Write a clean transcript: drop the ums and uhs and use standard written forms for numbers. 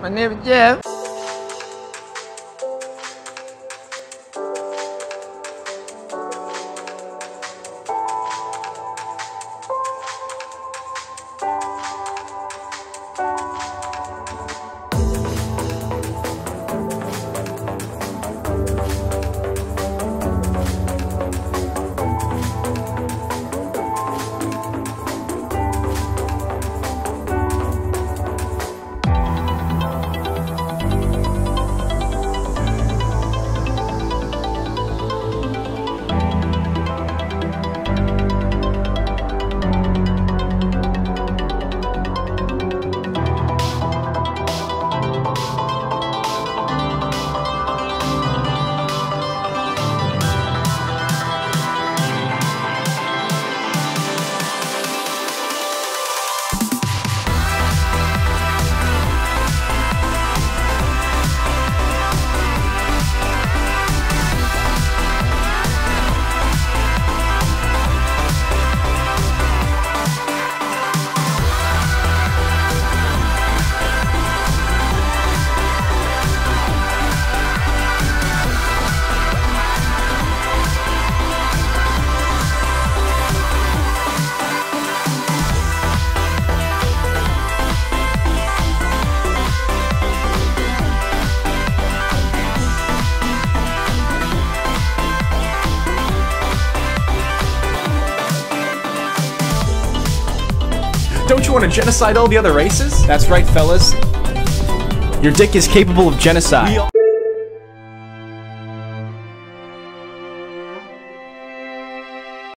My name is Jeff. Don't you want to genocide all the other races? That's right, fellas. Your dick is capable of genocide.